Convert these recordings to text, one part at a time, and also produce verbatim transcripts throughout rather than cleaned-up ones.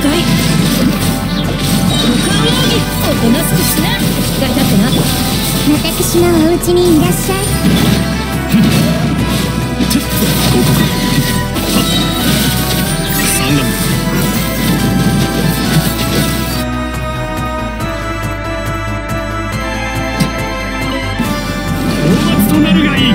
い。他のようにおとなしくしな。使いたくな。私のお家にいらっしゃい。報告。三段目。大松とメルがいい。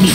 国。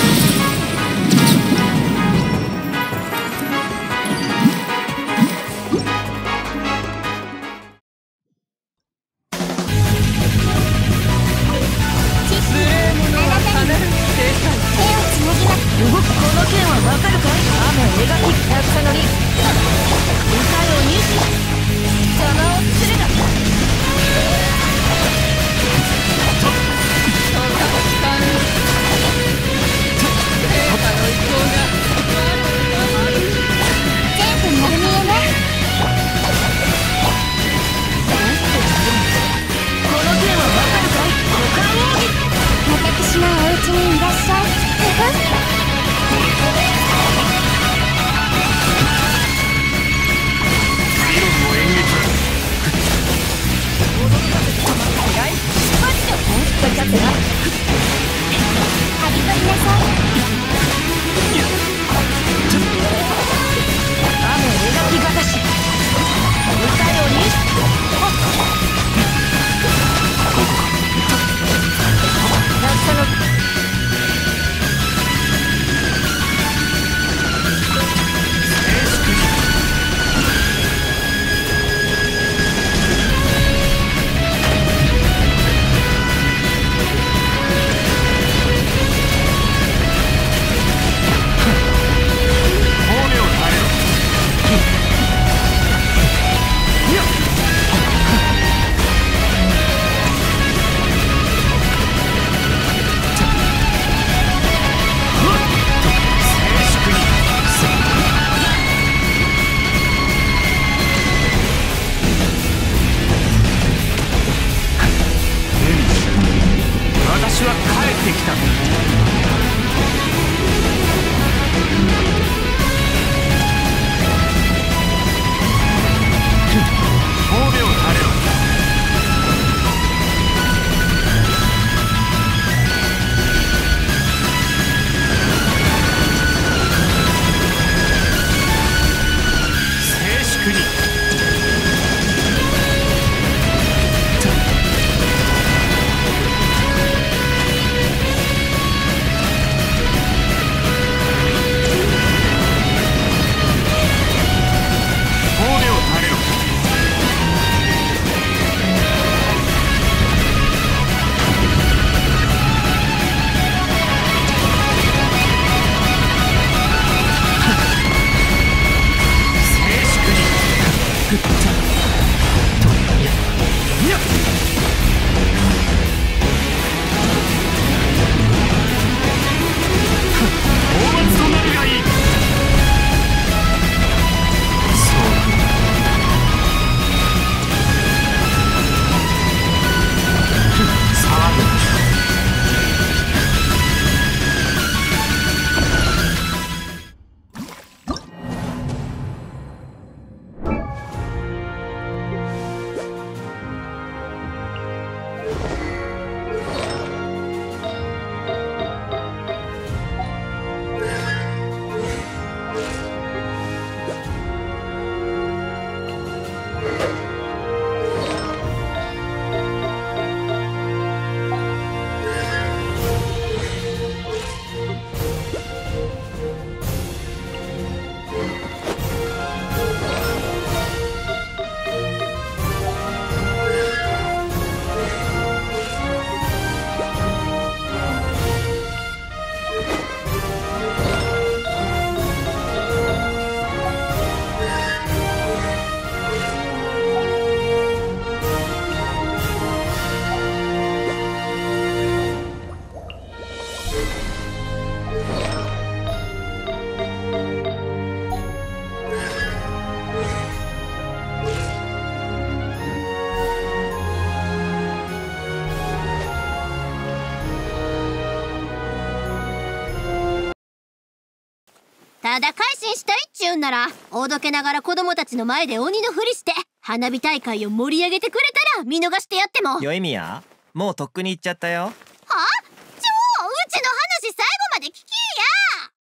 ただ改心したいっちゅうんなら、おどけながら子供たちの前で鬼のふりして花火大会を盛り上げてくれたら見逃してやってもよいみや、もうとっくに行っちゃったよ。